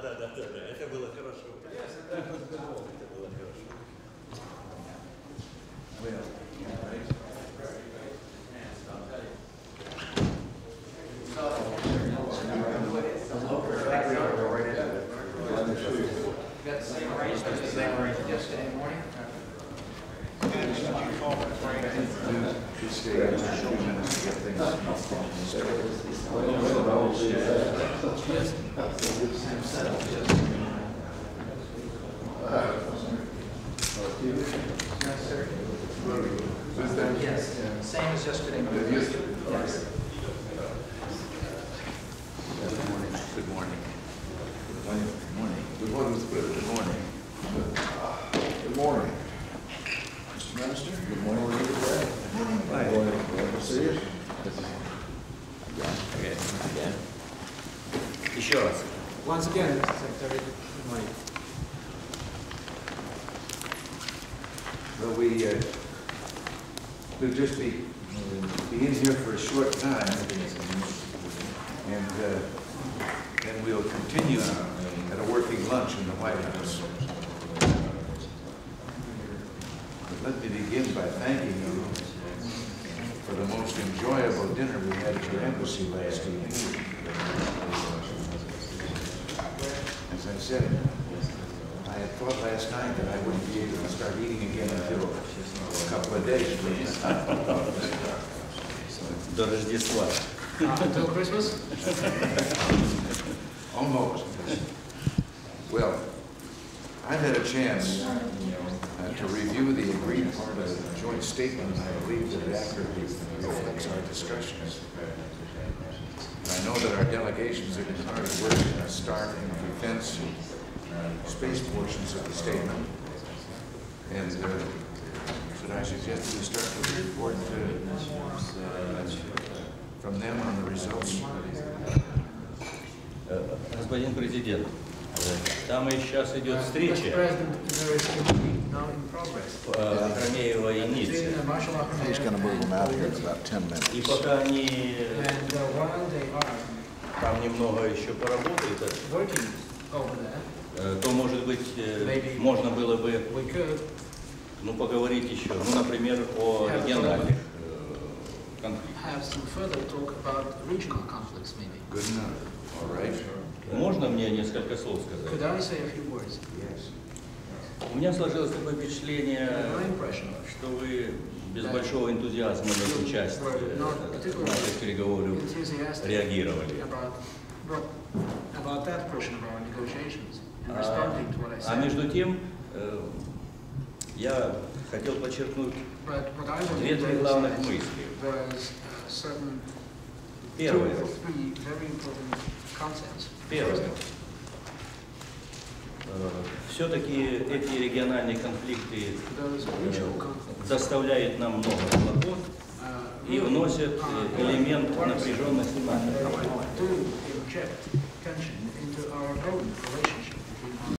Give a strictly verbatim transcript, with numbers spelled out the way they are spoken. да, да, да, да, да, это было хорошо. Я всегда подумал, это было хорошо. Yes, same as yesterday. Yes. Good morning. Good morning. Good morning. Good morning. Good morning. Good morning. Mister Minister. Good morning. Good morning. Good morning. Еще раз. Once again, Mister Secretary, good morning. So we uh, we'll just be be in here for a short time, and uh, then we'll continue at a working lunch in the White House. But let me begin by thanking you for the most enjoyable dinner we had at your embassy last evening. As I said, I had thought last night that I wouldn't be able to start eating again until a couple of days. До Рождества. Until Christmas? Almost. Well, I've had a chance uh, to review the agreed part of the joint statement, and I believe that it accurately reflects our discussions. I know that our delegations have been hard at work to start and defense and space portions of the statement. And uh, should I suggest we start with a report uh, from them on the results? Господин президент, там и сейчас идет встреча Ромеева и Ницце. И пока они там немного еще поработают, то, может быть, можно было бы ну, поговорить еще, ну, например, о региональных конфликтах. Можно мне несколько слов сказать? У меня сложилось такое впечатление, что вы без большого энтузиазма на эту часть наших переговоров реагировали. А, а между тем, я хотел подчеркнуть две-три главных мысли. Первое. Первое. Все-таки эти региональные конфликты доставляют нам много хлопот и вносят элемент напряженности в наши отношения.